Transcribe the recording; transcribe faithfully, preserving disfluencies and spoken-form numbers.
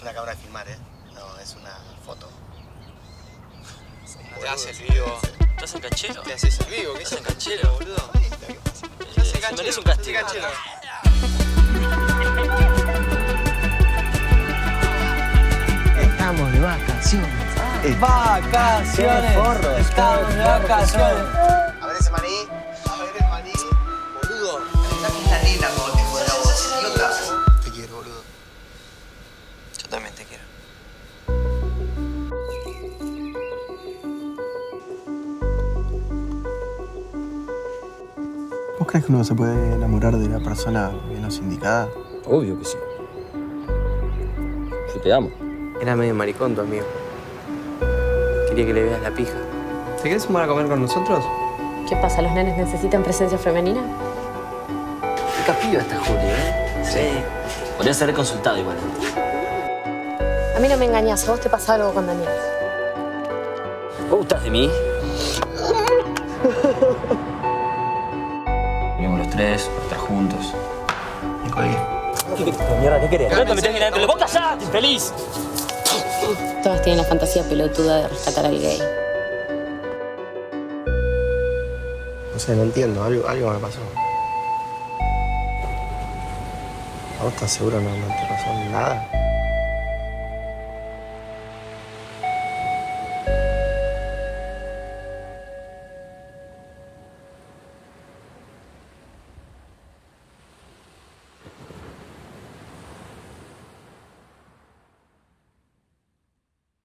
es una cámara de filmar, ¿eh? No, es una foto. No te haces el vivo. ¿Te haces el canchero? Te haces el vivo, ¿qué es el canchero, boludo? Yo soy canchero. Merece un castigo. Estamos de vacaciones. ¡Vacaciones! ¡Estamos de vacaciones! A ver ese maní. A ver el maní. Boludo. Está linda como te juega la voz. No te haces. Te quiero, boludo. Yo también te quiero. ¿Vos crees que uno se puede enamorar de la persona menos indicada? Obvio que sí. Yo te amo. Era medio maricón tu amigo. Quería que le veas la pija. ¿Te querés sumar a comer con nosotros? ¿Qué pasa? ¿Los nenes necesitan presencia femenina? Qué capillo está Julio, ¿eh? Sí. Podría ser consultado igual. A mí no me engañás. A vos te pasa algo con Daniel. ¿Vos gustás de mí? Vivimos los tres, los tres juntos. Me colgué. ¿Qué querés? ¿Qué mierda? ¿Qué querés? No te metés en adentro. ¡Vos callate, infeliz! Todas tienen la fantasía pelotuda de rescatar al gay. No sé, no entiendo. Algo, algo me pasó. ¿A vos estás seguro no, no te pasó nada?